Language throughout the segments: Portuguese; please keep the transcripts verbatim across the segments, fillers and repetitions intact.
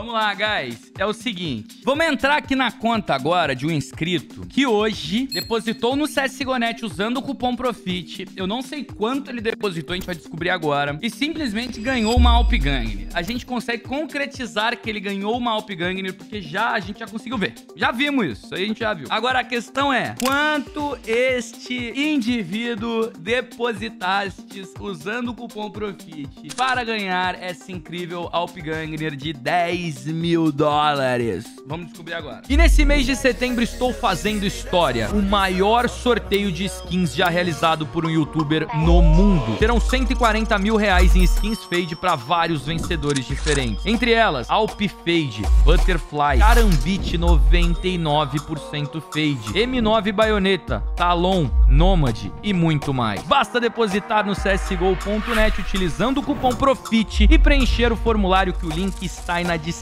Vamos lá, guys. É o seguinte. Vamos entrar aqui na conta agora de um inscrito que hoje depositou no CSGonet usando o cupom Profit. Eu não sei quanto ele depositou, a gente vai descobrir agora. E simplesmente ganhou uma AWP Gungnir. A gente consegue concretizar que ele ganhou uma AWP Gungnir porque já, a gente já conseguiu ver. Já vimos isso, aí a gente já viu. Agora a questão é, quanto este indivíduo depositastes usando o cupom Profit para ganhar essa incrível AWP Gungnir de dez mil dólares? Vamos descobrir agora. E nesse mês de setembro estou fazendo história. O maior sorteio de skins já realizado por um youtuber no mundo. Terão cento e quarenta mil reais em skins fade para vários vencedores diferentes. Entre elas, AlpFade, Butterfly, Karambit noventa e nove por cento fade, M nove Baioneta, Talon, Nômade e muito mais. Basta depositar no C S G O ponto net utilizando o cupom Profit e preencher o formulário que o link está aí na descrição.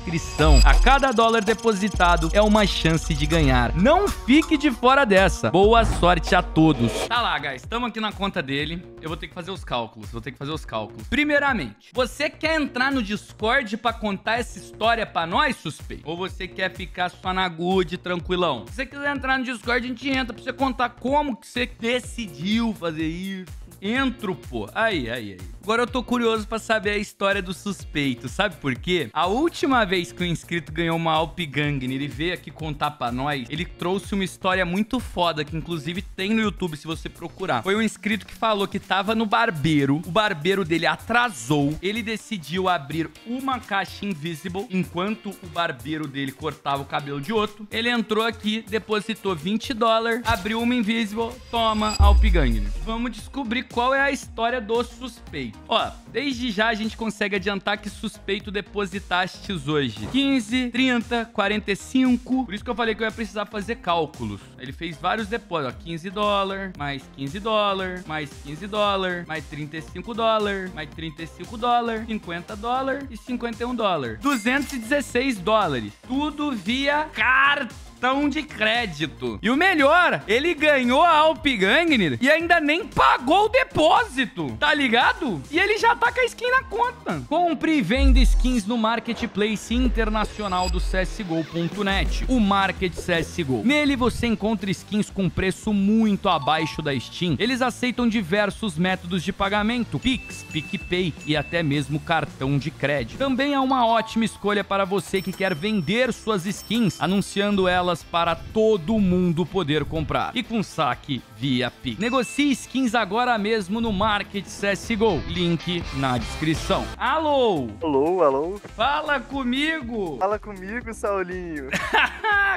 A cada dólar depositado é uma chance de ganhar. Não fique de fora dessa. Boa sorte a todos. Tá lá, guys. Estamos aqui na conta dele. Eu vou ter que fazer os cálculos. Vou ter que fazer os cálculos. Primeiramente, você quer entrar no Discord pra contar essa história pra nós, suspeito? Ou você quer ficar só na good, tranquilão? Se você quiser entrar no Discord, a gente entra pra você contar como que você decidiu fazer isso. Entro, pô. Aí, aí, aí. Agora eu tô curioso pra saber a história do suspeito. Sabe por quê? A última vez que o inscrito ganhou uma AWP Gungnir e veio aqui contar pra nós, ele trouxe uma história muito foda, que inclusive tem no YouTube se você procurar. Foi um inscrito que falou que tava no barbeiro, o barbeiro dele atrasou, ele decidiu abrir uma caixa Invisible, enquanto o barbeiro dele cortava o cabelo de outro. Ele entrou aqui, depositou vinte dólares, abriu uma Invisible, toma AWP Gungnir. Vamos descobrir qual é a história do suspeito. Ó, desde já a gente consegue adiantar que suspeito depositastes hoje quinze, trinta, quarenta e cinco. Por isso que eu falei que eu ia precisar fazer cálculos. Ele fez vários depósitos, ó, quinze dólares, mais quinze dólares, mais quinze dólares, mais trinta e cinco dólares, mais trinta e cinco dólares, cinquenta dólares e cinquenta e um dólares. duzentos e dezesseis dólares. Tudo via cartão de crédito. E o melhor, ele ganhou a AWP Gungnir e ainda nem pagou o depósito, tá ligado? E ele já tá com a skin na conta. Compre e venda skins no marketplace internacional do C S G O ponto net, o Market C S G O. Nele você encontra skins com preço muito abaixo da Steam. Eles aceitam diversos métodos de pagamento, Pix, PicPay e até mesmo cartão de crédito. Também é uma ótima escolha para você que quer vender suas skins, anunciando elas para todo mundo poder comprar. E com saque via Pix. Negocie skins agora mesmo no Market C S G O. Link na descrição. Alô! Alô, alô. Fala comigo! Fala comigo, Saulinho.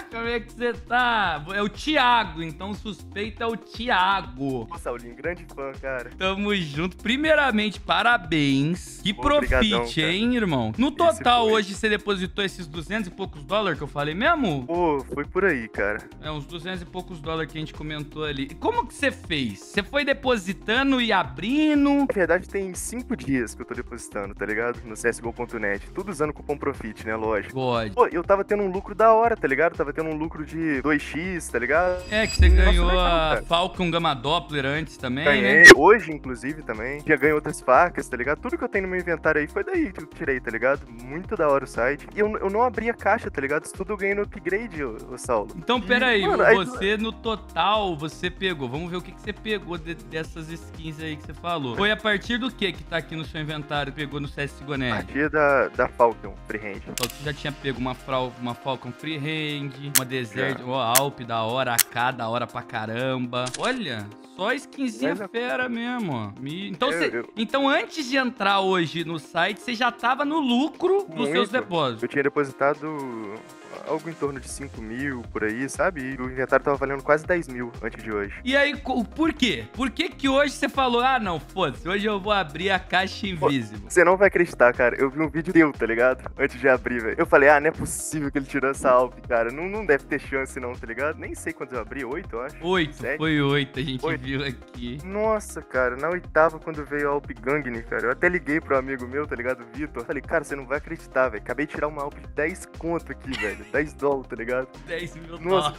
Como é que você tá? É o Thiago, então o suspeito é o Thiago. Ô, Saulinho, grande fã, cara. Tamo junto. Primeiramente, parabéns. Que Profit, hein, irmão? No total, hoje você depositou esses duzentos e poucos dólares que eu falei mesmo? Pô, foi por aí, cara. É, uns duzentos e poucos dólares que a gente comentou ali. E como que você fez? Você foi depositando e abrindo? Na verdade, tem cinco dias que eu tô depositando, tá ligado? No C S G O ponto net. Tudo usando cupom Profit, né? Lógico. God. Pô, eu tava tendo um lucro da hora, tá ligado? Eu tava tendo um lucro de dois x, tá ligado? É, que você Nossa, ganhou legal, a Falcon Gamma Doppler antes também, Ganhei. né? Hoje, inclusive, também. Já ganhei outras facas, tá ligado? Tudo que eu tenho no meu inventário aí foi daí que eu tirei, tá ligado? Muito da hora o site. E eu, eu não abri a caixa, tá ligado? Isso tudo eu ganhei no upgrade, eu, O Saulo. Então, peraí, você no total, você pegou, vamos ver o que, que você pegou de, dessas skins aí que você falou. Foi a partir do que que tá aqui no seu inventário, pegou no C S G O net? A partir da, da Falcon Freehand. Então, você já tinha pego uma, frau, uma Falcon Freehand, uma Desert, ó, Alp, da hora, A K, da hora pra caramba. Olha, só skinzinha Mas, fera mesmo, ó. Então, eu, você, eu... então, antes de entrar hoje no site, você já tava no lucro dos Muito. seus depósitos. Eu tinha depositado algo em torno de cinco mil, por aí, sabe? E o inventário tava valendo quase dez mil antes de hoje. E aí, por quê? Por que que hoje você falou, ah, não, foda-se, hoje eu vou abrir a caixa Invisible? Você não vai acreditar, cara. Eu vi um vídeo teu, tá ligado? Antes de abrir, velho. Eu falei, ah, não é possível que ele tirou essa AWP, cara. Não, não deve ter chance não, tá ligado? Nem sei quando eu abri, oito, eu acho. oito, sete? Foi oito, a gente oito. viu aqui. Nossa, cara, na oitava, quando veio a AWP Gungnir, cara, eu até liguei pro amigo meu, tá ligado? Vitor. Falei, cara, você não vai acreditar, velho. Acabei de tirar uma AWP de dez conto aqui, velho. dez dólares, tá ligado? dez mil dólares.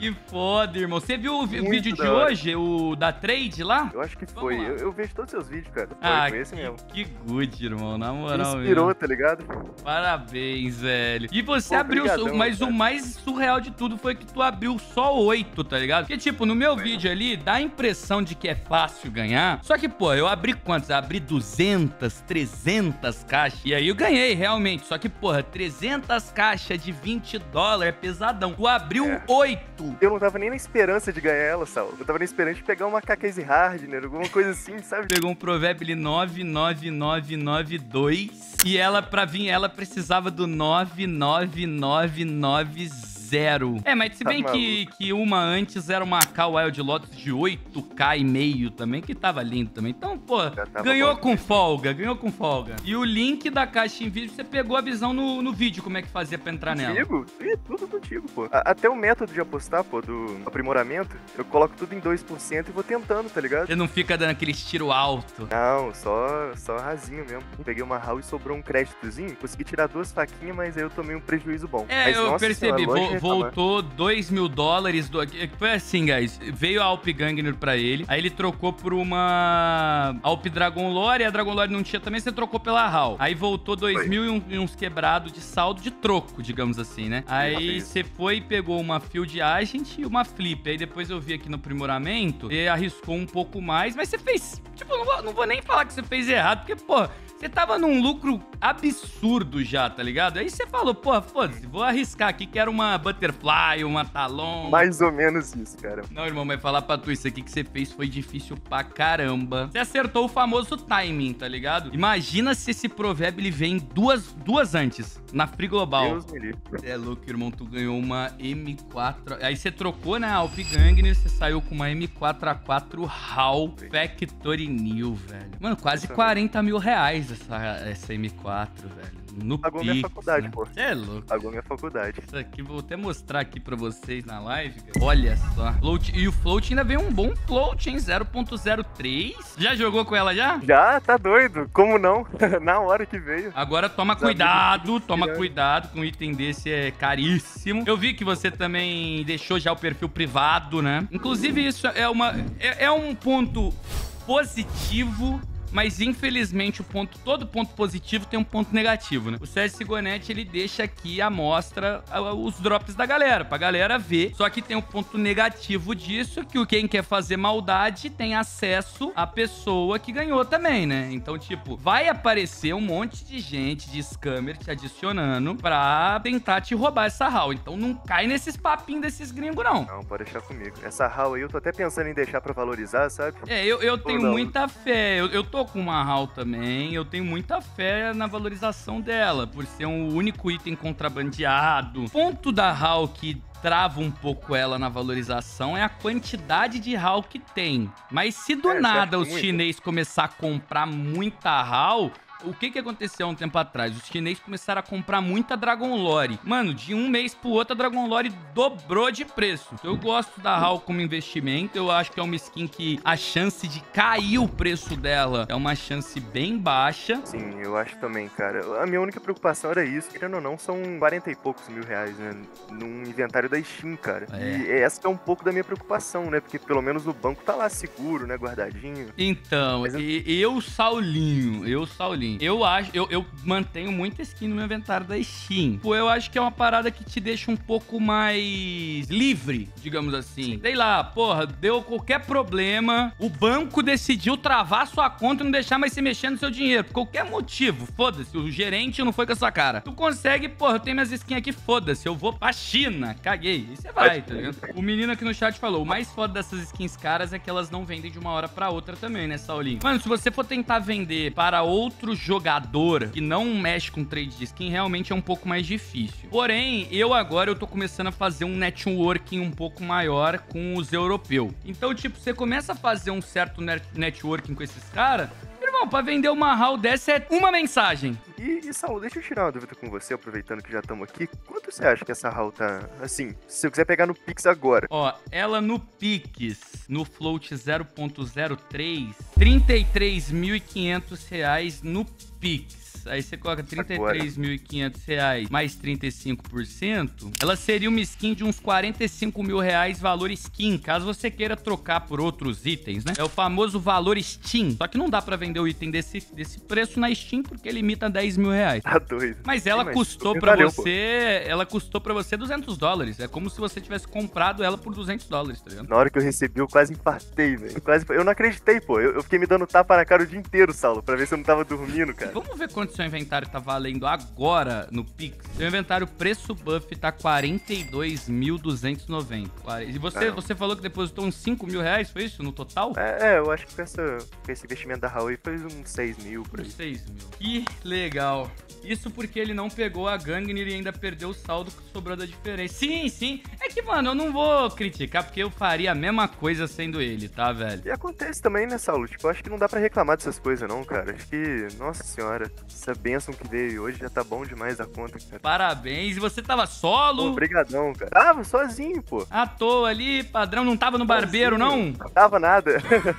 Que foda, irmão. Você viu o muito vídeo de hoje, o da trade lá? Eu acho que Vamos foi. Eu, eu vejo todos os seus vídeos, cara. Ah, foi esse que, mesmo. Que good, irmão. Na moral, me inspirou, mesmo. Tá ligado? Parabéns, velho. E você Pô, abriu... Obrigadão, mas cara. O mais surreal de tudo foi que tu abriu só oito, tá ligado? Porque, tipo, no meu é. vídeo ali, dá a impressão de que é fácil ganhar. Só que, pô, eu abri quantos? Eu abri duzentas, trezentas caixas. E aí eu ganhei, realmente. Só que, porra, trezentas caixas de vinte dólares é pesadão. Tu abriu é. oito. Eu não tava nem na esperança de ganhar ela, Saulo. Eu tava nem esperando de pegar uma K K Z Hard, né? Alguma coisa assim, sabe? Pegou um Proverb nove nove nove nove dois. E ela, pra vir, ela precisava do nove nove nove nove zero. Zero. É, mas se bem tá que, que uma antes era uma K Wild Lotus de oito K e meio também, que tava lindo também. Então, pô, ganhou bom. com folga, ganhou com folga. E o link da caixa em vídeo, você pegou a visão no, no vídeo, como é que fazia pra entrar contigo? nela. Contigo? Tudo contigo, pô. A, até o método de apostar, pô, do aprimoramento, eu coloco tudo em dois por cento e vou tentando, tá ligado? Você não fica dando aqueles tiro alto. Não, só, só rasinho mesmo. Peguei uma Howl e sobrou um créditozinho, consegui tirar duas faquinhas, mas aí eu tomei um prejuízo bom. É, mas, eu nossa, percebi, vou... Voltou dois mil dólares. Do... Foi assim, guys. Veio a AWP Gungnir pra ele. Aí ele trocou por uma AWP Dragon Lore. E a Dragon Lore não tinha também. Você trocou pela Howl. Aí voltou dois mil e uns quebrados de saldo de troco, digamos assim, né? Aí você foi e pegou uma Field Agent e uma Flip. Aí depois eu vi aqui no aprimoramento. E arriscou um pouco mais. Mas você fez... Tipo, não vou, não vou nem falar que você fez errado. Porque, pô... Você tava num lucro absurdo já, tá ligado? Aí você falou, pô, foda-se, vou arriscar aqui, quero uma Butterfly, uma Talon. Mais ou menos isso, cara. Não, irmão, mas falar pra tu, isso aqui que você fez foi difícil pra caramba. Você acertou o famoso timing, tá ligado? Imagina se esse provérbio, ele vem duas, duas antes, na Free Global. Deus me livre. Você é louco, irmão, tu ganhou uma M quatro... Aí você trocou, né, a AWP Gungnir, você saiu com uma M quatro A quatro Howl Factory New, velho. Mano, quase quarenta mil reais. Essa, essa M quatro, velho. No Pagou Pix, minha faculdade, né? Pô. Você é louco. Pagou minha faculdade. Isso aqui, vou até mostrar aqui pra vocês na live, cara. Olha só. Float, e o float ainda veio um bom float, hein? zero ponto zero três. Já jogou com ela já? Já, tá doido. Como não? Na hora que veio. Agora toma Os cuidado, toma cuidado com um item desse, é caríssimo. Eu vi que você também deixou já o perfil privado, né? Inclusive, isso é, uma, é, é um ponto positivo... Mas, infelizmente, o ponto, todo ponto positivo tem um ponto negativo, né? O CSGonet, ele deixa aqui a mostra, os drops da galera, pra galera ver. Só que tem um ponto negativo disso, que quem quer fazer maldade tem acesso à pessoa que ganhou também, né? Então, tipo, vai aparecer um monte de gente, de scammer, te adicionando pra tentar te roubar essa Howl. Então, não cai nesses papinhos desses gringos, não. Não, pode deixar comigo. Essa Howl aí, eu tô até pensando em deixar pra valorizar, sabe? É, eu, eu tenho muita fé. Eu, eu tô com uma Howl também, eu tenho muita fé na valorização dela, por ser um único item contrabandeado. O ponto da Howl que trava um pouco ela na valorização é a quantidade de Howl que tem. Mas se do é, nada os chinês começar a comprar muita Howl... O que que aconteceu há um tempo atrás? Os chineses começaram a comprar muita Dragon Lore. Mano, de um mês pro outro, a Dragon Lore dobrou de preço. Eu gosto da Howl como investimento. Eu acho que é uma skin que a chance de cair o preço dela é uma chance bem baixa. Sim, eu acho também, cara. A minha única preocupação era isso. Querendo ou não, são quarenta e poucos mil reais, né? Num inventário da Steam, cara. É. E essa é um pouco da minha preocupação, né? Porque pelo menos o banco tá lá seguro, né? Guardadinho. Então, Mas... eu, Saulinho, eu, Saulinho, Eu acho, eu, eu mantenho muita skin no meu inventário da Steam. Pô, eu acho que é uma parada que te deixa um pouco mais livre, digamos assim. Sei lá, porra, deu qualquer problema, o banco decidiu travar sua conta e não deixar mais você mexer no seu dinheiro. Por qualquer motivo, foda-se, o gerente não foi com a sua cara. Tu consegue, porra, eu tenho minhas skins aqui, foda-se, eu vou pra China, caguei. E você vai, tá ligado? O menino aqui no chat falou, o mais foda dessas skins caras é que elas não vendem de uma hora pra outra também, né, Saulinho? Mano, se você for tentar vender para outro jogador que não mexe com trade de skin, realmente é um pouco mais difícil. Porém, eu agora eu tô começando a fazer um networking um pouco maior com os europeus. Então, tipo, você começa a fazer um certo net networking com esses caras, irmão, pra vender uma Howl dessa é uma mensagem. E, e Saulo, deixa eu tirar uma dúvida com você, aproveitando que já estamos aqui. Quanto você acha que essa Howl tá, assim, se eu quiser pegar no Pix agora? Ó, ela no Pix, no float zero ponto zero três, trinta e três mil e quinhentos reais no Pix. dez, aí você coloca trinta e três mil e quinhentos reais mais trinta e cinco por cento, ela seria uma skin de uns quarenta e cinco mil reais valor skin, caso você queira trocar por outros itens, né? É o famoso valor Steam. Só que não dá pra vender o item desse, desse preço na Steam, porque limita a dez mil reais. Tá doido. Mas ela Sim, mas custou pra valeu, você... Pô. Ela custou pra você duzentos dólares. É como se você tivesse comprado ela por duzentos dólares, tá ligado? Na hora que eu recebi, eu quase infartei, velho. Quase... Eu não acreditei, pô. Eu, eu fiquei me dando tapa na cara o dia inteiro, Saulo, pra ver se eu não tava dormindo, cara. Vamos ver quanto seu inventário tá valendo agora no Pix. Seu inventário preço buff tá quarenta e dois mil duzentos e noventa. E você, ah, você falou que depositou uns cinco mil reais, foi isso, no total? É, é eu acho que com, essa, com esse investimento da Howl foi uns seis mil por aí. Uns seis mil. Que legal. Isso porque ele não pegou a Gungnir e ainda perdeu o saldo que sobrou da diferença. Sim, sim. É que, mano, eu não vou criticar porque eu faria a mesma coisa sendo ele, tá, velho? E acontece também, né, Saulo? Tipo, eu acho que não dá pra reclamar dessas coisas, não, cara. Acho que, nossa senhora, essa bênção que veio hoje já tá bom demais da conta, cara. Parabéns. E você tava solo? Obrigadão, cara. Tava sozinho, pô. À toa ali, padrão. Não tava no barbeiro, não? Não tava nada.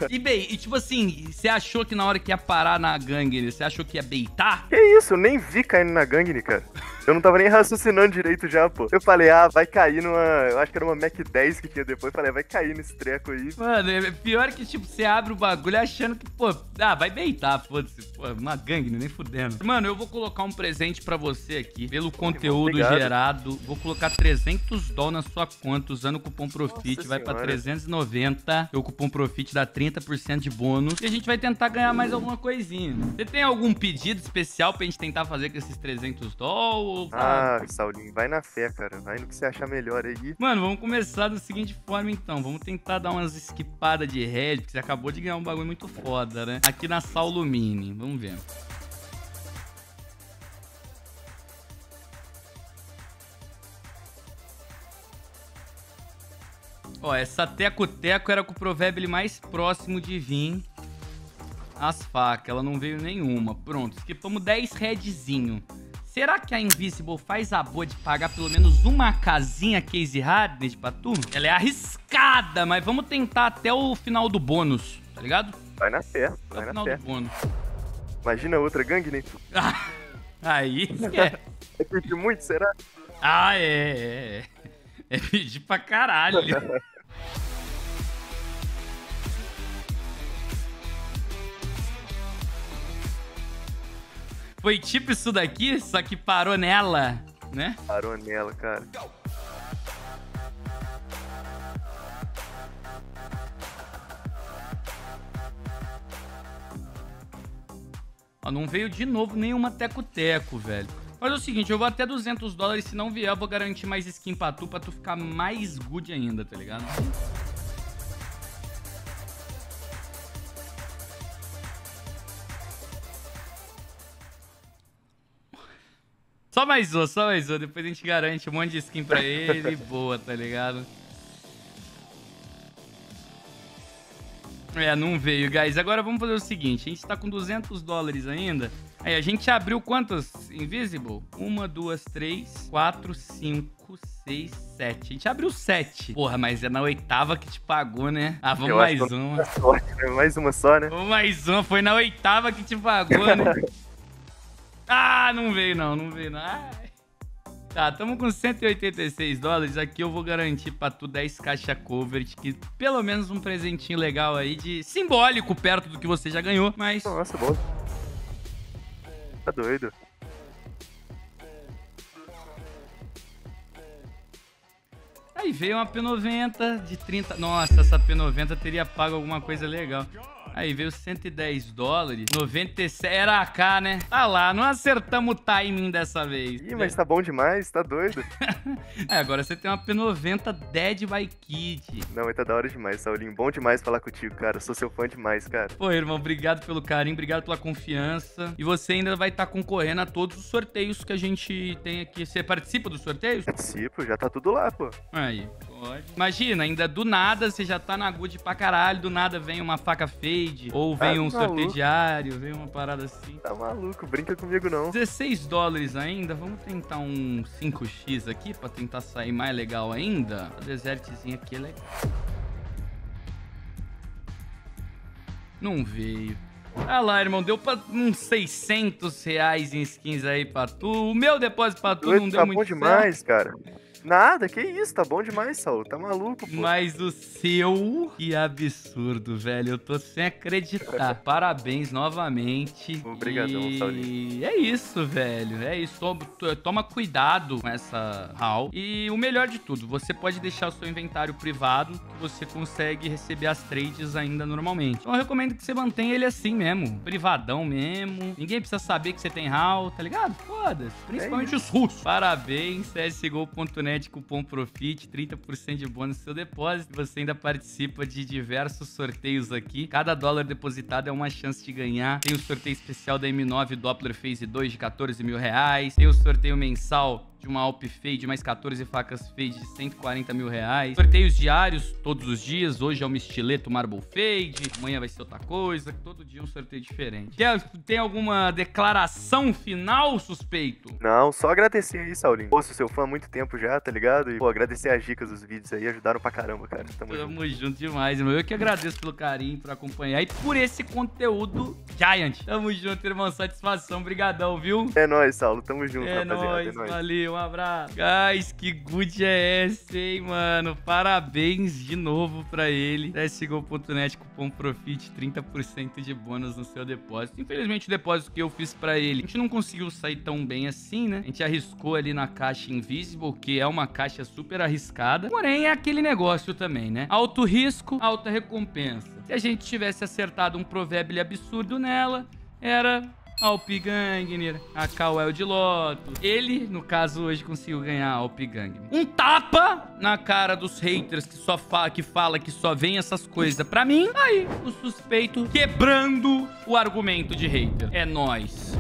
E, bem, e tipo assim, você achou que na hora que ia parar na Gungnir, você achou que ia beitar? Que isso, eu nem vi caindo na Gungnir, cara. Eu não tava nem raciocinando direito já, pô. Eu falei, ah, vai cair numa... Eu acho que era uma Mac dez que tinha depois. Eu falei, ah, vai cair nesse treco aí. Mano, é pior que, tipo, você abre o bagulho achando que, pô... Ah, vai beitar, foda-se. Pô, uma Gungnir, nem fudendo. Mano, eu vou colocar um presente pra você aqui. Pelo conteúdo Obrigado. gerado. Vou colocar trezentos dólares na sua conta, usando o cupom Profit. Nossa vai senhora. pra trezentos e noventa. O cupom Profit dá trinta por cento de bônus. E a gente vai tentar ganhar mais alguma coisinha. Você tem algum pedido especial pra gente tentar fazer com esses trezentos dólares? Ah, Saulinho, vai na fé, cara. Vai no que você achar melhor aí. Mano, vamos começar da seguinte forma, então. Vamos tentar dar umas esquipadas de head, porque você acabou de ganhar um bagulho muito foda, né? Aqui na Saulo Mini. Vamos ver. Ó, essa teco-teco era com o provérbio mais próximo de vir. As facas, ela não veio nenhuma. Pronto, esquipamos dez redzinho. Será que a Invisible faz a boa de pagar pelo menos uma casinha case hardness pra tu? Ela é arriscada, mas vamos tentar até o final do bônus, tá ligado? Vai na fé, vai na fé. Imagina outra Gungnir. Aí esquece. É pedir muito, será? Ah, é, é, é. É pedir pra caralho. Foi tipo isso daqui, só que parou nela, né? Parou nela, cara. Ó, não veio de novo nenhuma teco-teco, velho. Mas é o seguinte, eu vou até duzentos dólares, se não vier eu vou garantir mais skin pra tu, pra tu ficar mais good ainda, tá ligado? Só mais um, só mais um. Depois a gente garante um monte de skin pra ele e boa, tá ligado? É, não veio, guys. Agora vamos fazer o seguinte. A gente tá com duzentos dólares ainda. Aí, a gente abriu quantas Invisible? Uma, duas, três, quatro, cinco, seis, sete. A gente abriu sete. Porra, mas é na oitava que te pagou, né? Ah, vamos Eu mais uma. Sorte, né? Mais uma só, né? Vamos mais uma. Foi na oitava que te pagou, né? Ah, não veio não, não veio não. Ai. Tá, tamo com cento e oitenta e seis dólares. Aqui eu vou garantir pra tu dez caixas covert, que pelo menos um presentinho legal aí de simbólico perto do que você já ganhou, mas... Nossa, bom. Tá doido. Aí veio uma P noventa de trinta... Nossa, essa P noventa teria pago alguma coisa legal. Aí veio cento e dez dólares, noventa e sete, era A K, né? Tá lá, não acertamos o timing dessa vez. Ih, mas tá bom demais, tá doido. É, agora você tem uma P noventa Dead by Kid. Não, mas tá da hora demais, Saulinho. Bom demais falar contigo, cara. Sou seu fã demais, cara. Pô, irmão, obrigado pelo carinho, obrigado pela confiança. E você ainda vai estar tá concorrendo a todos os sorteios que a gente tem aqui. Você participa dos sorteios? Participo, já tá tudo lá, pô. Aí, pode. Imagina, ainda do nada, você já tá na good pra caralho, do nada vem uma faca feia. Ou vem ah, um maluco. sorteio diário, vem uma parada assim. Tá maluco, brinca comigo não. dezesseis dólares ainda, vamos tentar um cinco X aqui pra tentar sair mais legal ainda. A desertzinha aqui é legal. Não veio. Ah lá, irmão, deu pra uns seiscentos reais em skins aí pra tu. O meu depósito pra tu doido, não deu tá muito bom certo. Demais, cara. Nada, que isso, tá bom demais, Saulo, tá maluco, pô. Mas o seu, que absurdo, velho, eu tô sem acreditar. Parabéns novamente. Obrigadão, e... Saulinho. É isso, velho, é isso. Toma cuidado com essa haul. E o melhor de tudo, você pode deixar o seu inventário privado, que você consegue receber as trades ainda normalmente. Então eu recomendo que você mantenha ele assim mesmo, privadão mesmo. Ninguém precisa saber que você tem haul, tá ligado? Foda-se, principalmente é os russos. Parabéns, C S G O ponto net. De cupom Profit, trinta por cento de bônus no seu depósito. Você ainda participa de diversos sorteios aqui. Cada dólar depositado é uma chance de ganhar. Tem o sorteio especial da M nove Doppler Phase dois de quatorze mil reais. Tem o sorteio mensal de uma AlpFade, mais quatorze facas fade de cento e quarenta mil reais. Sorteios diários, todos os dias. Hoje é uma estileto Marble fade. Amanhã vai ser outra coisa. Todo dia um sorteio diferente. Tem, tem alguma declaração final, suspeito? Não, só agradecer aí, Saulinho. Pô, sou seu fã há muito tempo já, tá ligado? E, pô, agradecer as dicas dos vídeos aí. Ajudaram pra caramba, cara. Tamo, Tamo junto. junto demais, irmão. Eu que agradeço pelo carinho, por acompanhar e por esse conteúdo Giant. Tamo junto, irmão. Satisfação. Brigadão, viu? É nóis, Saulo. Tamo junto, é rapaziada. Nóis, é nóis. Valeu. Um abraço. Guys, que good é esse, hein, mano? Parabéns de novo pra ele. C S G O ponto net, cupom Profit, trinta por cento de bônus no seu depósito. Infelizmente, o depósito que eu fiz pra ele, a gente não conseguiu sair tão bem assim, né? A gente arriscou ali na caixa Invisible, que é uma caixa super arriscada. Porém, é aquele negócio também, né? Alto risco, alta recompensa. Se a gente tivesse acertado um provérbio absurdo nela, era... A W P Gungnir, a K Wild Lotus. Ele, no caso, hoje conseguiu ganhar a A W P Gungnir. Um tapa na cara dos haters que só fala que, fala que só vem essas coisas pra mim. Aí, o suspeito quebrando o argumento de hater. É nóis.